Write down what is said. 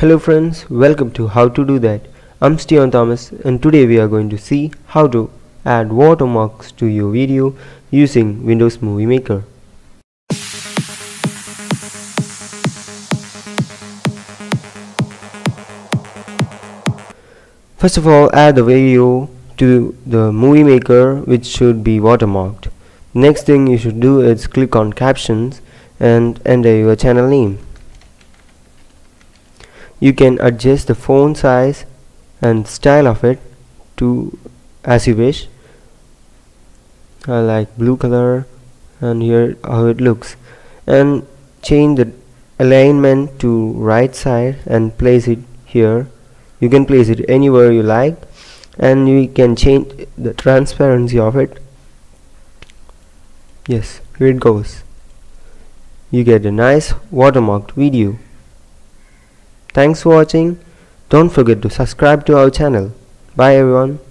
Hello friends, welcome to How To Do That. I'm Steven Thomas and today we are going to see how to add watermarks to your video using Windows Movie Maker. First of all, add the video to the Movie Maker which should be watermarked. Next thing you should do is click on captions and enter your channel name. You can adjust the font size and style of it to as you wish. I like blue color, and here how it looks, and change the alignment to right side and place it here. You can place it anywhere you like, and you can change the transparency of it. Yes, here it goes. You get a nice watermarked video. Thanks for watching. Don't forget to subscribe to our channel. Bye everyone.